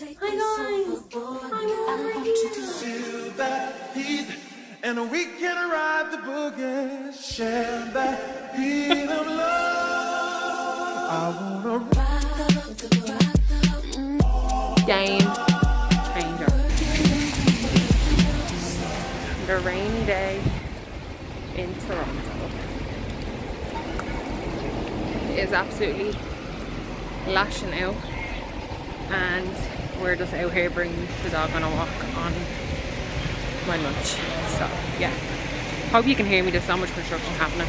Hi guys, I'm to that heat, and we can ride the boogie, share that heat of love. I wanna ride the game changer. The rainy day in Toronto is absolutely lashing out, and we're just out here bringing the dog on a walk on my lunch. So yeah, hope you can hear me, there's so much construction happening.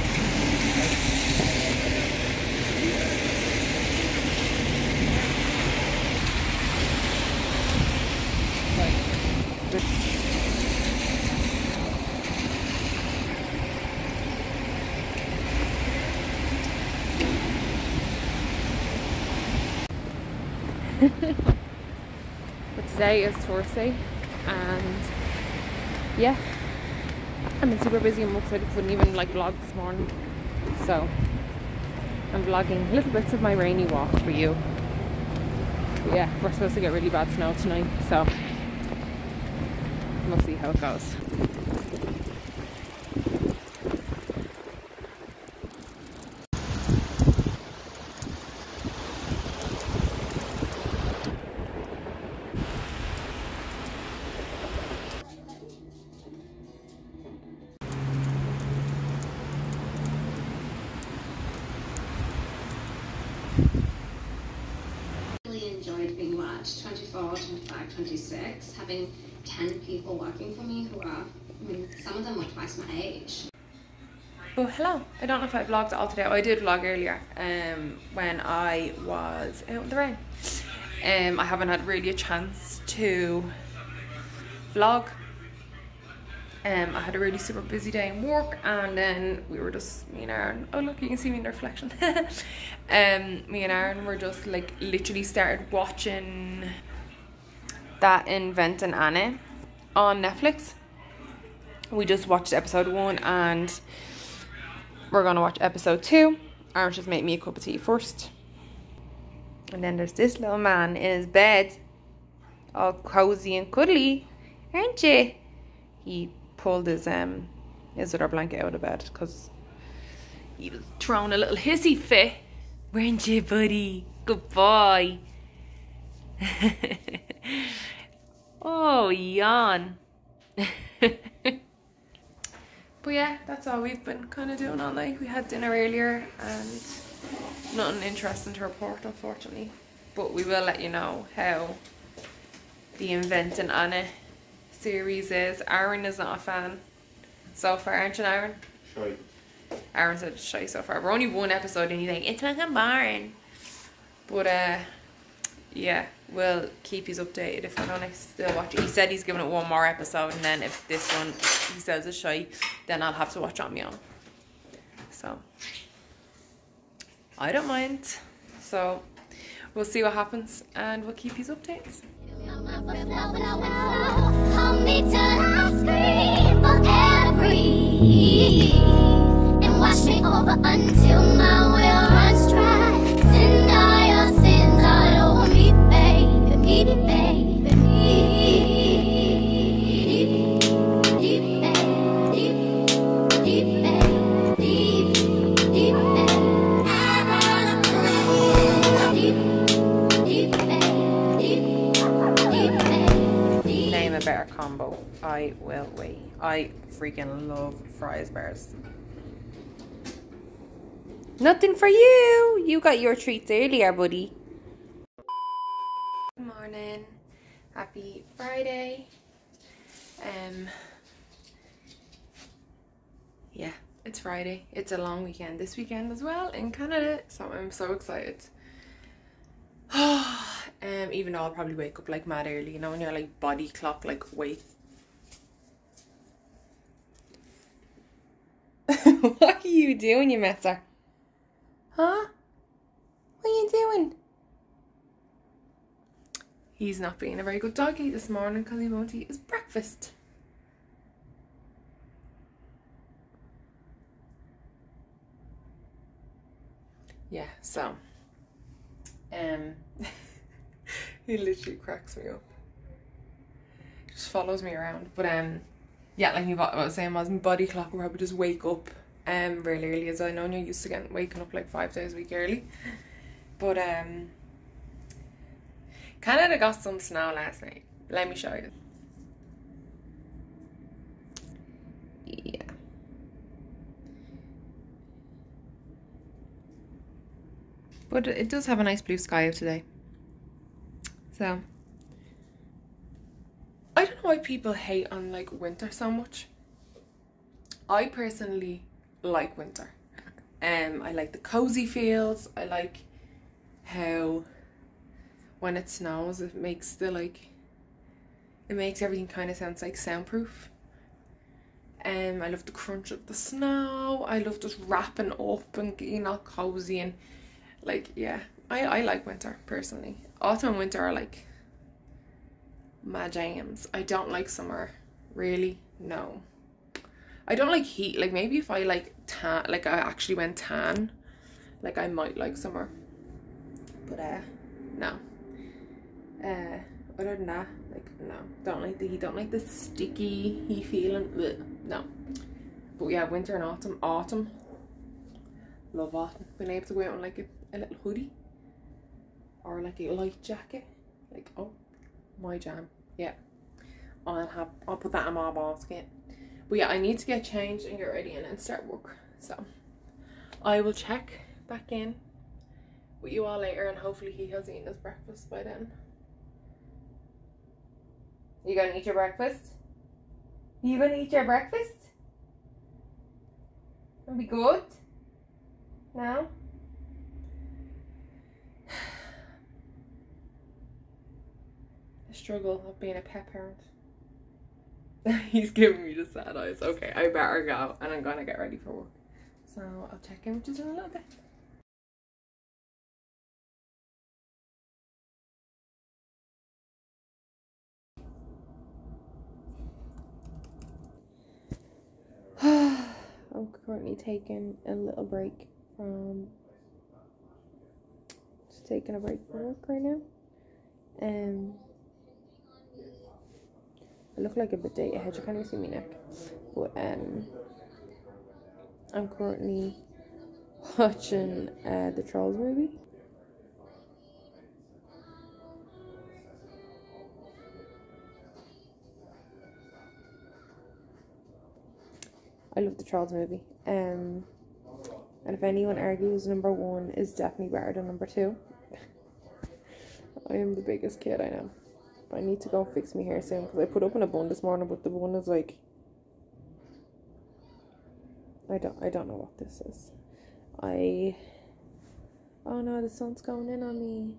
But today is Thursday, and yeah, I've been super busy and work, so I couldn't even like vlog this morning. So I'm vlogging little bits of my rainy walk for you. But yeah, we're supposed to get really bad snow tonight, so we'll see how it goes. Being watched 24, 25, 26, having 10 people working for me who are, I mean, some of them were twice my age. Oh, hello. I don't know if I vlogged all today. Oh, I did vlog earlier when I was out in the rain. I haven't had really a chance to vlog. I had a really super busy day in work, and then we were just, me and Aaron, oh look, you can see me in the reflection. Me and Aaron were just like literally started watching that Inventing Anna on Netflix. We just watched episode 1 and we're gonna watch episode 2. Aaron just made me a cup of tea first. And then there's this little man in his bed, all cozy and cuddly, aren't you? He pulled his other blanket out of bed because he was throwing a little hissy fit. Weren't you, buddy? Good boy. Oh, yawn. But yeah, that's all we've been kind of doing all night. We had dinner earlier and nothing interesting to report, unfortunately. But we will let you know how the Inventing Anna series is. Aaron is not a fan so far, aren't you, Aaron? Shy. Aaron said it's shy so far. We're only one episode and you think it's fucking boring. But yeah, we'll keep you updated if I don't still watch it. He said he's giving it one more episode, and then if this one he says is shy, then I'll have to watch on my own. So I don't mind. So we'll see what happens and we'll keep you updated. Hold me till I scream forever, breathe, and watch me over until my will runs dry. Send all your sins all over me, baby, me, baby, me, deep, baby, deep, baby. Better combo. I will wait. I freaking love fries bars. Nothing for you. You got your treats earlier, buddy. Good morning. Happy Friday. Yeah, it's Friday. It's a long weekend this weekend as well in Canada, so I'm so excited. Even though I'll probably wake up like mad early, you know, when you're like body clock, like wake. What are you doing, you messer? Huh? What are you doing? He's not being a very good doggy this morning because he won't eat his breakfast. Yeah, so. He literally cracks me up. Just follows me around. But yeah, like what I was saying was, my body clock will probably just wake up really early, as I know you're used to waking up like 5 days a week early. But Canada got some snow last night. Let me show you. Yeah. But it does have a nice blue sky out today. So I don't know why people hate on like winter so much. I personally like winter. I like the cozy feels. I like how when it snows it makes the it makes everything kind of sounds like soundproof. I love the crunch of the snow. I love just wrapping up and getting all cozy and yeah, I like winter personally. Autumn and winter are like my jams. I don't like summer, really. No, I don't like heat. Like maybe if I tan, I actually went tan, I might like summer. But no. Other than that, no, don't like the heat. Don't like the sticky heat feeling. Blech. No. But yeah, winter and autumn. Autumn. Love autumn. Being able to go out on a little hoodie or a light jacket, oh my jam. Yeah, I'll put that in my basket. But yeah, I need to get changed and get ready and then start work, so I will check back in with you all later, and hopefully he has eaten his breakfast by then. You gonna eat your breakfast? You gonna eat your breakfast? It'll be good? No? The struggle of being a pet parent. He's giving me the sad eyes. Okay, I better go, and I'm gonna get ready for work. So I'll check in with you in a little bit. I'm currently taking a little break from just taking a break from work right now. I look like a bidet hedge, you can't even see my neck. But I'm currently watching the Trolls movie. I love the Trolls movie. And if anyone argues number one is definitely better than number two. I am the biggest kid I know. But I need to go fix my hair soon because I put up in a bun this morning, but the bun is I don't know what this is. Oh no, the sun's going in on me.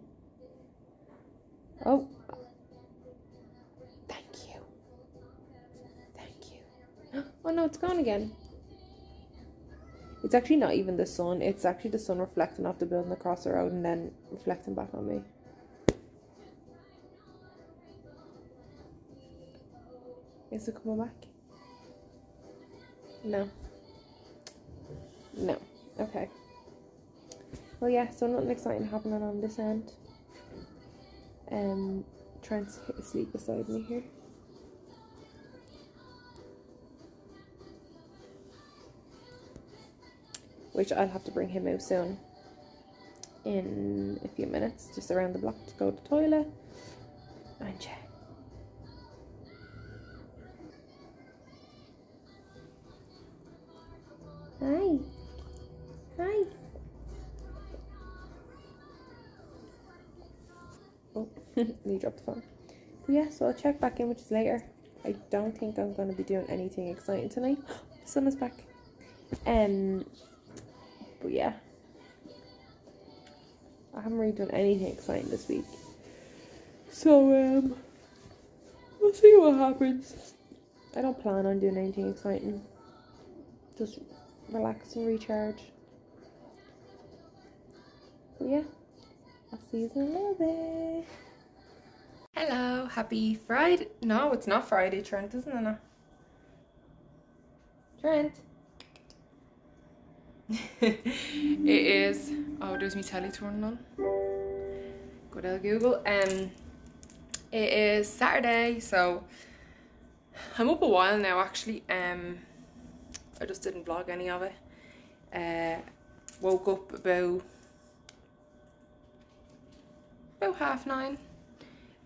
Oh, thank you. Thank you. Oh no, it's gone again. It's actually not even the sun, it's actually the sun reflecting off the building across the road and then reflecting back on me. Is it coming back? No. No. Okay. Well, yeah, so nothing exciting happening on this end. Trying to sleep beside me here. Which I'll have to bring him out soon. In a few minutes, just around the block to go to the toilet. And check. Hi. Hi. Oh, he dropped the phone. But yeah, so I'll check back in, which is later. I don't think I'm going to be doing anything exciting tonight. The sun is back. But yeah. I haven't really done anything exciting this week. So, we'll see what happens. I don't plan on doing anything exciting. Just relax and recharge. But yeah, I'll see you in a little bit. Hello, happy Friday. No, it's not Friday, Trent, isn't it? Trent. It is. Oh, there's me telly turning on. Good old Google. It is Saturday, so I'm up a while now actually. I just didn't vlog any of it. Woke up about 9:30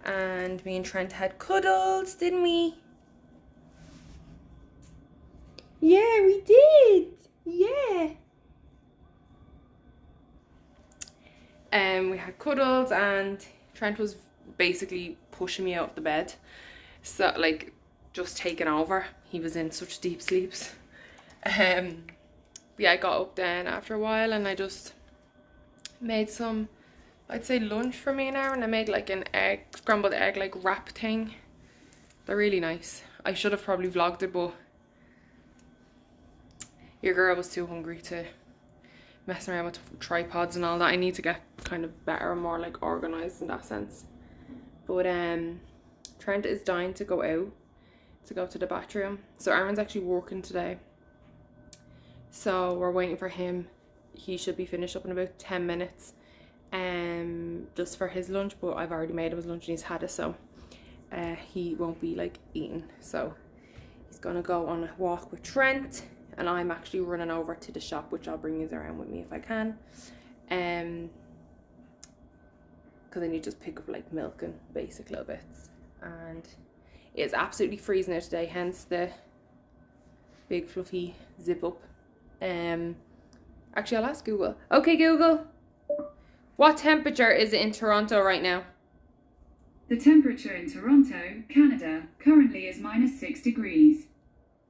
and me and Trent had cuddles, didn't we? Yeah, we did. Yeah. We had cuddles and Trent was basically pushing me out of the bed, so like just taking over. He was in such deep sleeps. Yeah, I got up then after a while and I just made some, I'd say, lunch for me now, and I made like an egg, scrambled egg like wrap thing. They're really nice. I should have probably vlogged it, but your girl was too hungry to mess around with tripods and all that. I need to get kind of better and more like organized in that sense. But Trent is dying to go out, to go to the bathroom. So Aaron's actually working today, so we're waiting for him. He should be finished up in about 10 minutes just for his lunch, but I've already made him his lunch and he's had it, so he won't be like eating. So he's gonna go on a walk with Trent, and I'm actually running over to the shop, which I'll bring you around with me if I can, because I need to just pick up like milk and basic little bits. And it's absolutely freezing out today, hence the big fluffy zip up. Actually, I'll ask Google. Okay, Google, what temperature is it in Toronto right now? The temperature in Toronto, Canada, currently is -6 degrees.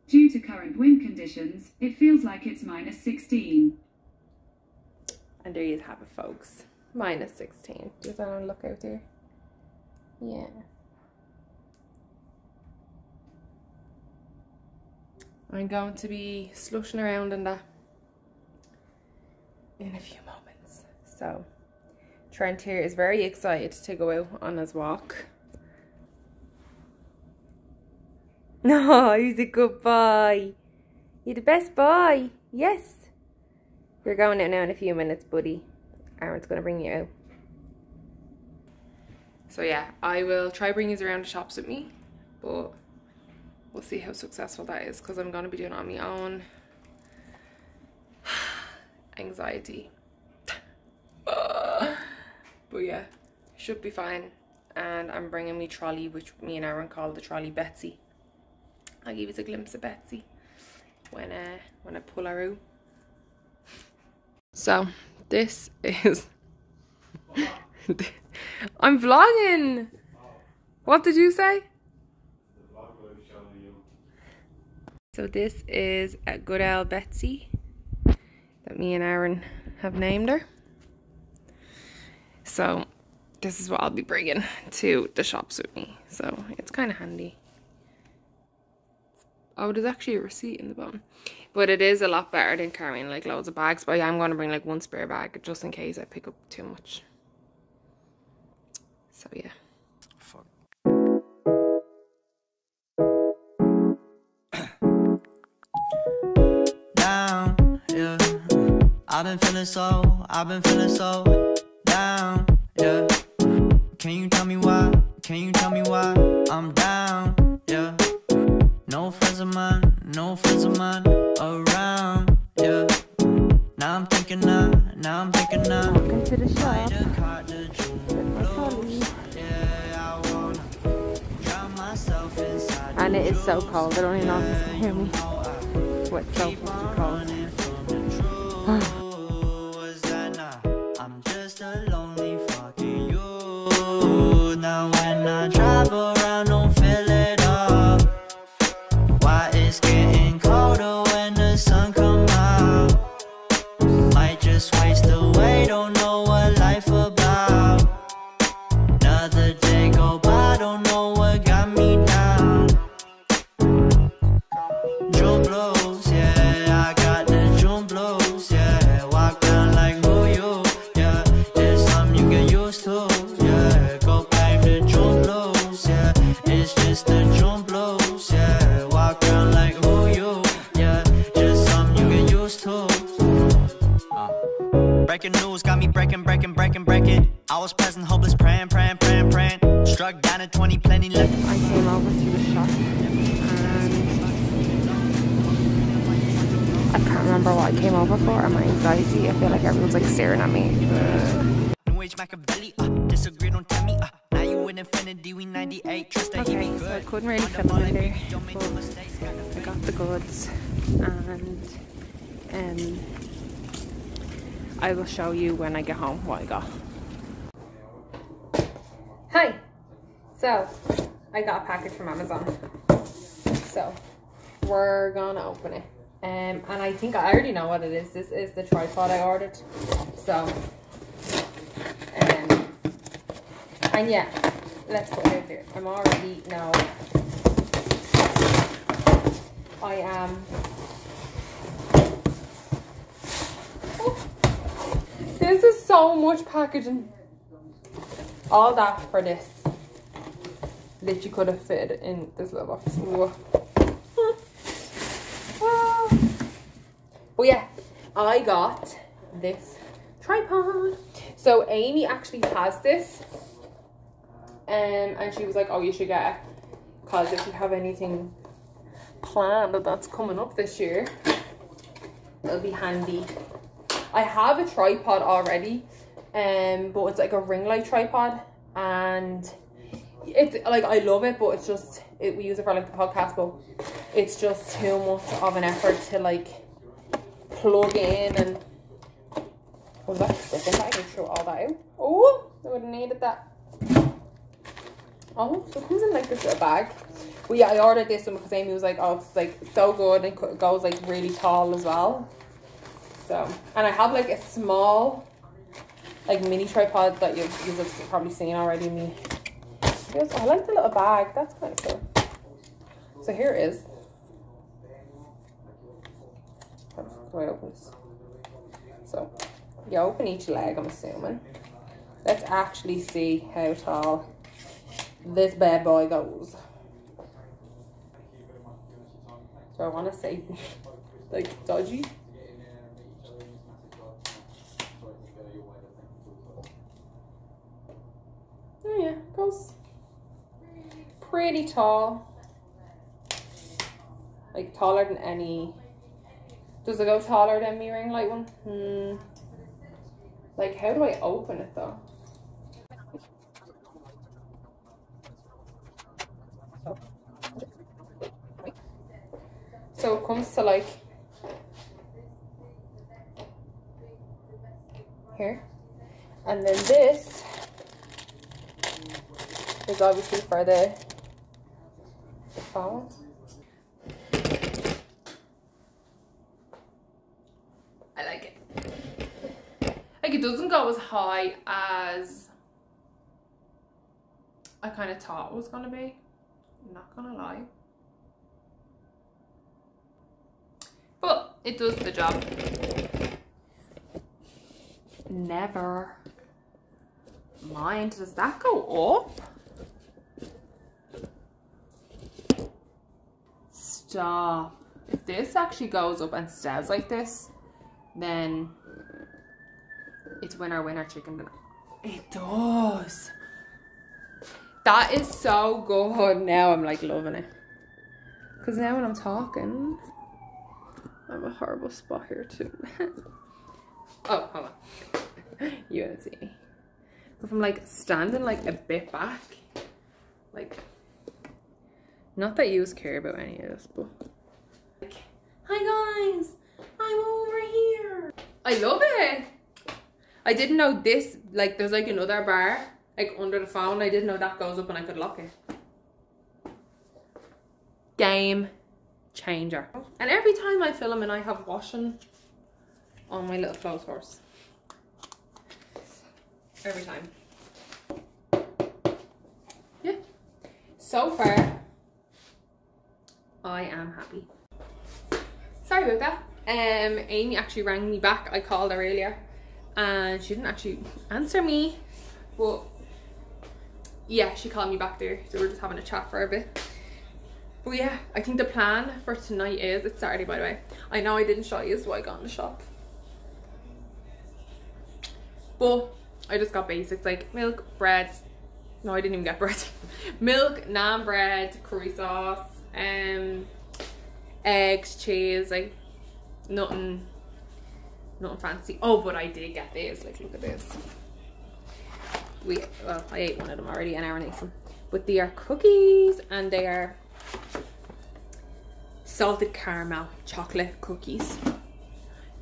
Due to current wind conditions, it feels like it's -16. And there you have it, folks. -16. Just on a look out there. Yeah. I'm going to be slushing around in that in a few moments. So Trent here is very excited to go out on his walk. No, oh, he's a good boy. You're the best boy. Yes. You're going out now in a few minutes, buddy. Aaron's gonna bring you out. So yeah, I will try bring you around the shops with me, but we'll see how successful that is, because I'm gonna be doing it on my own. Anxiety. But yeah, should be fine. And I'm bringing me trolley, which me and Aaron call the trolley Betsy. I'll give you a glimpse of Betsy when I pull her out. So this is I'm vlogging. What did you say? The vlog will show you. So this is a good old Betsy that me and Aaron have named her. So this is what I'll be bringing to the shops with me, so it's kind of handy. Oh, there's actually a receipt in the bottom. But it is a lot better than carrying like loads of bags. But yeah, I'm going to bring like one spare bag just in case I pick up too much. So yeah. Fuck. Down, yeah. I've been feeling so down, yeah. Can you tell me why I'm down, yeah. No friends of mine around, yeah. Now I'm thinking now. Welcome to the shop. And it is so cold. I don't even know if you can hear me. What's so cold? Yeah, go back to Trolls, yeah. 20, plenty left. I came over to the shop and I can't remember what I came over for, or my anxiety. I feel like everyone's like staring at me. Okay, so I couldn't really film it there, but I got the goods, and I will show you when I get home what I got. Hi! So, I got a package from Amazon. So, we're gonna open it. And I think I already know what it is. This is the tripod I ordered. So, and yeah, let's put it out there. I'm already now, I am... This is so much packaging. All that for this. Literally could have fit in this little box. But yeah, I got this tripod. So Amy actually has this. And she was like, oh, you should get it. Because if you have anything planned that's coming up this year, it'll be handy. I have a tripod already, but it's like a ring light tripod, and it's like, I love it, but it's just, we use it for like the podcast, but it's just too much of an effort to like plug in and, oh, that's different. I can throw all that out. Oh, I would have needed that. Oh, so it comes in like this little bag. Well, yeah, I ordered this one because Amy was like, oh, it's like so good, and it goes like really tall as well. So, and I have like a small, like mini tripod that you've probably seen already. Me, oh, I like the little bag. That's kind of cool. So here it is. Do I open this? So, you open each leg, I'm assuming. Let's actually see how tall this bad boy goes. So I want to say, like, dodgy. Oh yeah, goes pretty tall. Like taller than any. Does it go taller than my ring light one? Like, how do I open it though? So it comes to like here, and then this is obviously for the phone. I like it. Like, it doesn't go as high as I kind of thought it was going to be. I'm not going to lie. But it does the job. Never mind. Does that go up? Stop. If this actually goes up and stays like this, then it's winner chicken dinner. It does. That is so good. Now I'm like loving it, because now when I'm talking, I have a horrible spot here too. Oh, hold on. You haven't seen me. If I'm like standing like a bit back, like, not that you care about any of this, but like, hi guys, I'm over here. I love it. I didn't know this, like, there's like another bar like under the phone. I didn't know that goes up and I could lock it. Game changer. And every time I film and I have washing on my little clothes horse. Every time. Yeah. So far, I am happy. Sorry about that. Amy actually rang me back. I called her earlier and she didn't actually answer me, but yeah, she called me back there, so we're just having a chat for a bit. But yeah, I think the plan for tonight is, it's Saturday by the way, I know I didn't show you what I got in the shop, but I just got basics like milk, bread, No, I didn't even get bread. Milk, naan bread, curry sauce, eggs, cheese, like nothing fancy. Oh, but I did get these. Like, look at this. Well, I ate one of them already, and Aaron ate some. But they are cookies, and they are salted caramel chocolate cookies.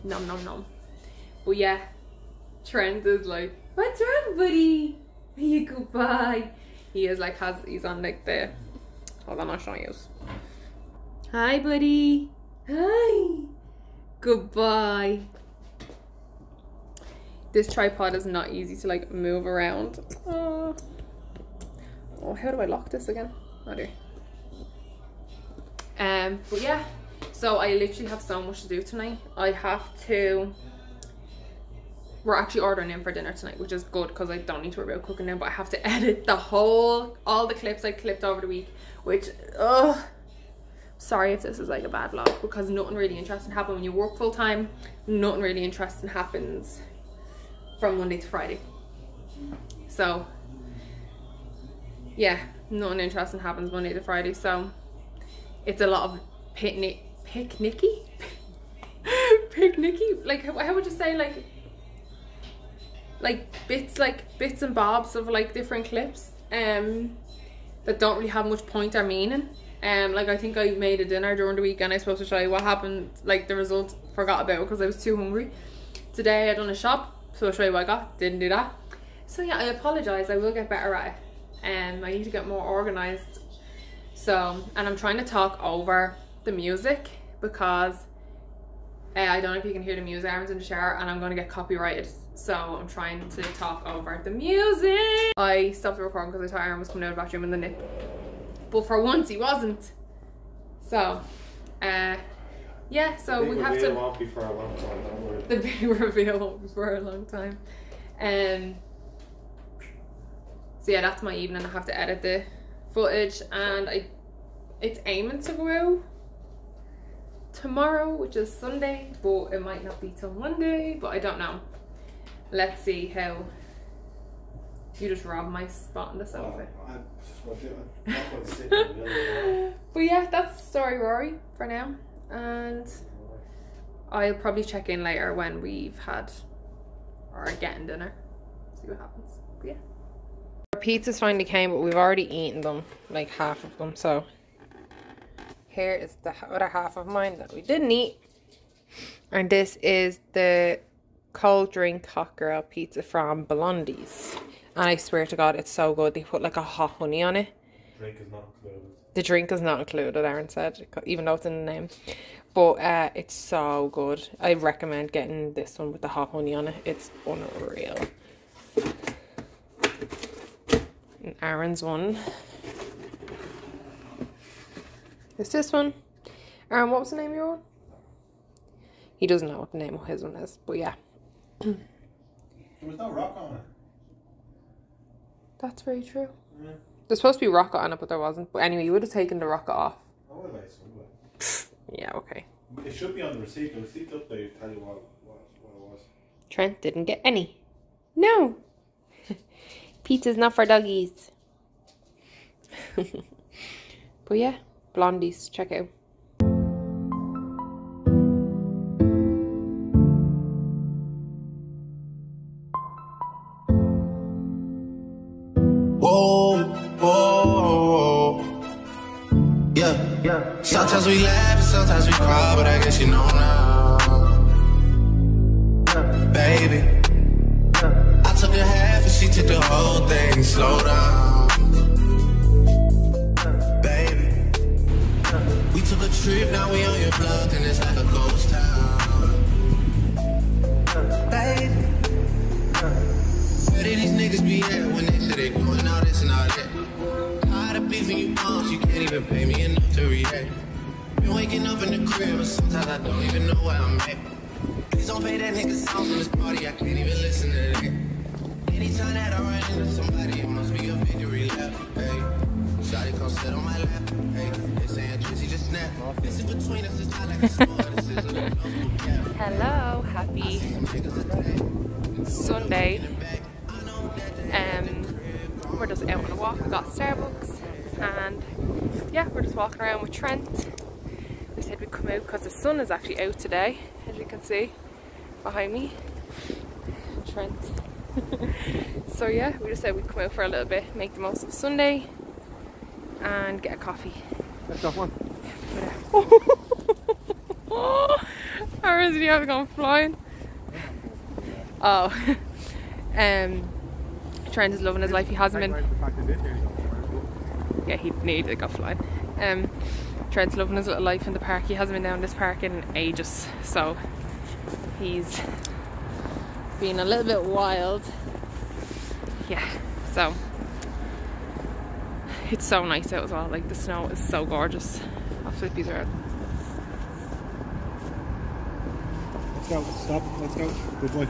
Nom nom nom. But yeah, Trent is like, "What's wrong, buddy? You goodbye." He is like, he's on like the, hold on, I'll show you. Hi, buddy. Hi. Goodbye. This tripod is not easy to like move around. Oh, how do I lock this again? Oh dear. But yeah, so I literally have so much to do tonight. We're actually ordering in for dinner tonight, which is good because I don't need to worry about cooking now, but I have to edit all the clips I clipped over the week, which, sorry if this is like a bad vlog, because nothing really interesting happens when you work full time. Nothing really interesting happens from Monday to Friday. So yeah, nothing interesting happens Monday to Friday. So it's a lot of picnicky, like how would you say, like bits and bobs of like different clips that don't really have much point or meaning. Like I think I made a dinner during the weekend. I was supposed to show you what happened, like the result, forgot about it because I was too hungry. Today I done a shop, so I'll show you what I got, didn't do that. So yeah, I apologize, I will get better at it. I need to get more organized. So, and I'm trying to talk over the music because I don't know if you can hear the music, Aaron's in the shower and I'm gonna get copyrighted. So I'm trying to talk over the music. I stopped the recording because I thought Aaron was coming out of the bathroom in the nip. But for once he wasn't. So, yeah, so we have to... The big reveal won't be for a long time, don't worry. The big reveal won't be for a long time. So yeah, that's my evening. I have to edit the footage and it's aiming to go out tomorrow, which is Sunday, but it might not be till Monday, but I don't know. Let's see how... You just robbed my spot in the sofa. But yeah, that's Story Rory for now. And I'll probably check in later when we've had or getting dinner. See what happens. But yeah. Our pizzas finally came, but we've already eaten them, like half of them. So here is the other half of mine that we didn't eat. And this is the cold drink hot girl pizza from Blondie's. And I swear to God, it's so good. They put like a hot honey on it. Drink is not included. The drink is not included, Aaron said, even though it's in the name. But it's so good. I recommend getting this one with the hot honey on it. It's unreal. And Aaron's one is this one. Aaron, what was the name of your one? He doesn't know what the name of his one is, but yeah. There was no rock on it. That's very true. Mm. There's supposed to be rocket on it, but there wasn't. But anyway, you would have taken the rocket off. I would have somewhere. Yeah, okay. It should be on the receipt. The receipt up there, tell you what it was. Trent didn't get any. No. Pizza's not for doggies. But yeah, Blondie's, check out. Sometimes we laugh and sometimes we cry, but I guess you know now, baby. I took a half and she took the whole thing. Slow down, baby. We took a trip, now we on your block and it's like a ghost town, baby. Where did these niggas be at when they said they doing all this and all that? Beefing you bombs, you can't even pay me enough to react. Been waking up in the crib, and sometimes I don't even know where I'm at. Please don't pay that nigga songs in this party, I can't even listen to that. Anytime that I run into somebody, it must be a victory lap, hey. Shawty come sit on my lap, hey. They saying Drizzy just snap. This in between us, it's not like a sword, this is a comfortable cap. Hello, happy Sunday. We're just out on a walk. We got Starbucks and yeah, we're just walking around with Trent. I said we'd come out because the sun is actually out today, as you can see behind me. Trent. So yeah, we just said we'd come out for a little bit, make the most of Sunday and get a coffee. That's not one. How is it? You haven't gone flying? Oh. Trent is loving his life. He hasn't been. Yeah, he needed to go flying. Trent's loving his little life in the park. He hasn't been down this park in ages, so he's been a little bit wild. Yeah, so it's so nice out as well. Like the snow is so gorgeous. I'll flip these around. Let's go. Stop. Let's go. Good boy.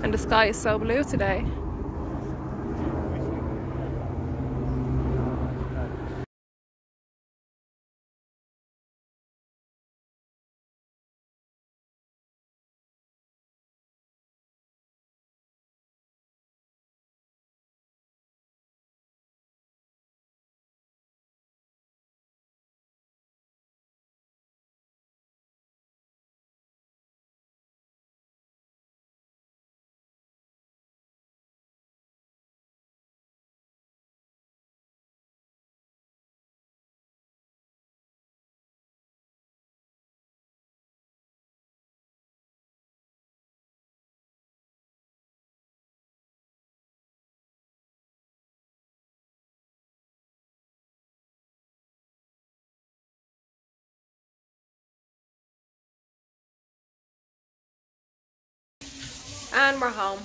And the sky is so blue today. And we're home.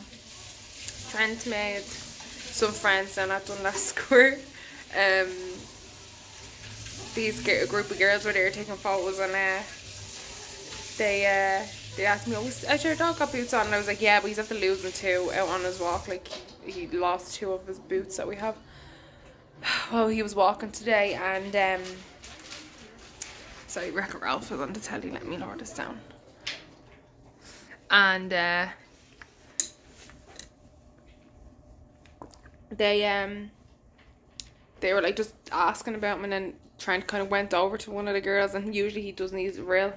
Trent made some friends down at Dundas Square. A group of girls were there taking photos, and they asked me, "Oh, has your dog got boots on?" And I was like, "Yeah, but he's after losing two out on his walk. Like he lost two of his boots that we have." Well, he was walking today, and sorry, Wreck-It Ralph was on the telly. Let me lower this down. And they were like just asking about him, and then Trent kind of went over to one of the girls, and usually he doesn't, he's real.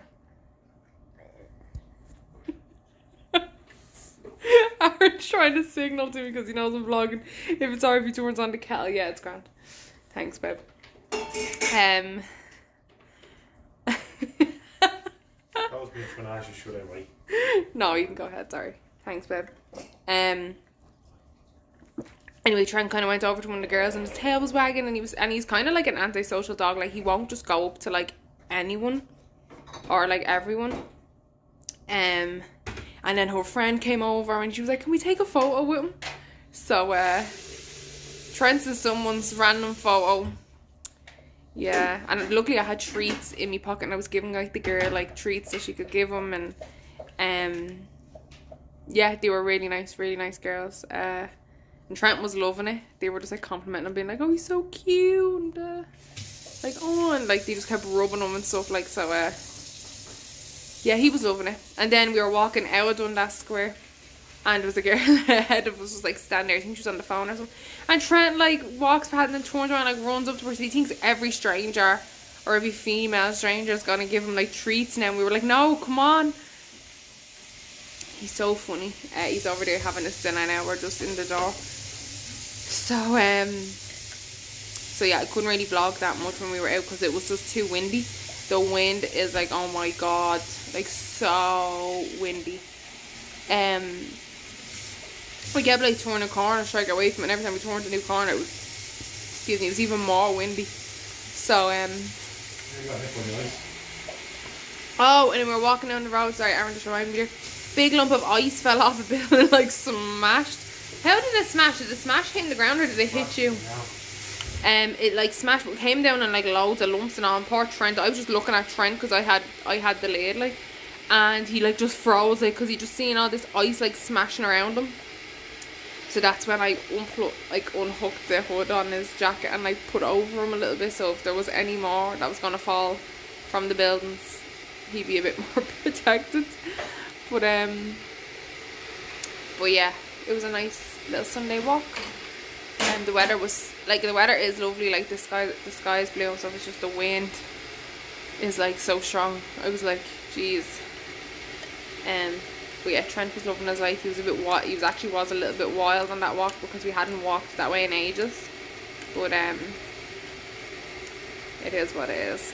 I'm trying to signal to me because he knows I'm vlogging. If it's alright if he turns on the kettle, yeah, it's grand. Thanks, babe. That was me when I should I wait. No, you can go ahead, sorry. Thanks, babe. Anyway, Trent kind of went over to one of the girls, and his tail was wagging, and he's kind of like an antisocial dog. Like he won't just go up to like anyone or like everyone. And then her friend came over, and she was like, "Can we take a photo with him?" So Trent's is someone's random photo. Yeah, and luckily I had treats in my pocket, and I was giving like the girl like treats that she could give him, and yeah, they were really nice girls. And Trent was loving it. They were just like complimenting him, being like, "Oh, he's so cute," and like, "Oh," and like they just kept rubbing him and stuff, like, so yeah, he was loving it. And then we were walking out of Dundas Square, and there was a girl ahead of us was like standing there. I think she was on the phone or something, and Trent like walks past and then turns around and like runs up to her. So he thinks every stranger or every female stranger is gonna give him like treats now. And we were like, "No, come on." He's so funny. He's over there having his dinner now. We're just in the door. So yeah, I couldn't really vlog that much when we were out because it was just too windy. The wind is like, oh my god, like so windy. We kept like turning a corner, straight away from it, and every time we turned a new corner it was, excuse me, it was even more windy. So oh, and then we were walking down the road, sorry Aaron just reminded me there, big lump of ice fell off a building and like smashed. How did it smash? Did it smash hitting the ground, or did it hit you? It like smashed, but came down in like loads of lumps and all. And poor Trent, I was just looking at Trent because I had the lid like, and he like just froze like because he just seen all this ice like smashing around him. So that's when I unhooked the hood on his jacket and like put it over him a little bit, so if there was any more that was gonna fall from the buildings, he'd be a bit more protected. But But yeah, it was a nice little Sunday walk. And the weather was, like, the weather is lovely, like the sky is blue and stuff. It's just the wind is like so strong. I was like, geez. But yeah, Trent was loving his life. He was a bit wild. He was actually was a little bit wild on that walk because we hadn't walked that way in ages. But it is what it is.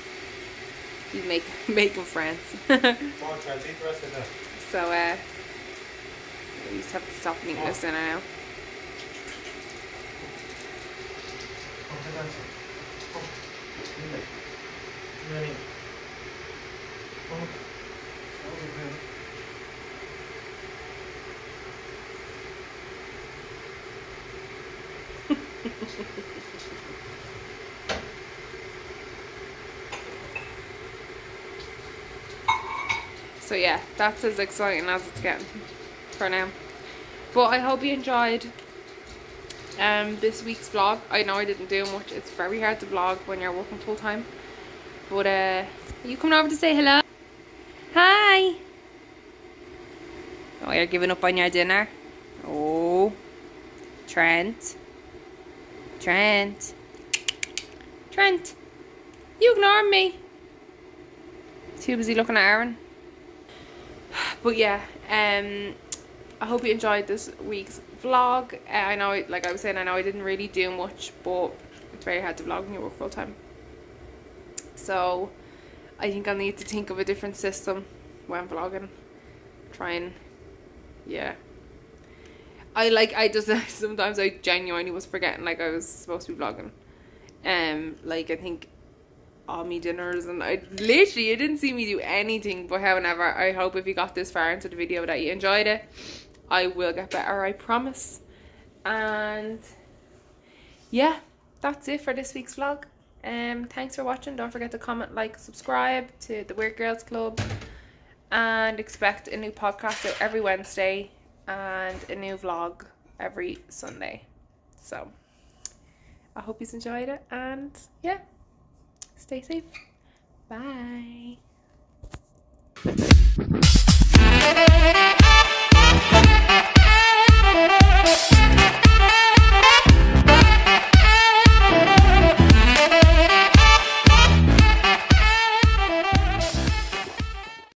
He's making friends. Come on, Trent, eat the rest of that. So we just have to stop and eat this dinner now. So yeah, that's as exciting as it's getting for now. But I hope you enjoyed this week's vlog. I know I didn't do much. It's very hard to vlog when you're working full time. But are you coming over to say hello? Hi. Oh, you're giving up on your dinner. Oh, Trent. Trent. Trent, you ignore me. Too busy looking at Aaron. But yeah, I hope you enjoyed this week's vlog. I know, like I was saying, I know I didn't really do much, but it's very hard to vlog when you work full time. So I think I'll need to think of a different system when vlogging. Try and, yeah. I just, sometimes I genuinely was forgetting, like, I was supposed to be vlogging. Like, I think all my dinners, and you didn't see me do anything, but however, I hope if you got this far into the video that you enjoyed it. I will get better, I promise. And yeah, that's it for this week's vlog. Thanks for watching. Don't forget to comment, like, subscribe to the Weird Girls Club, and expect a new podcast out every Wednesday and a new vlog every Sunday. So I hope you've enjoyed it, and yeah, stay safe. Bye.